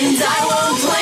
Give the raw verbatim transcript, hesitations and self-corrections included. and I won't play.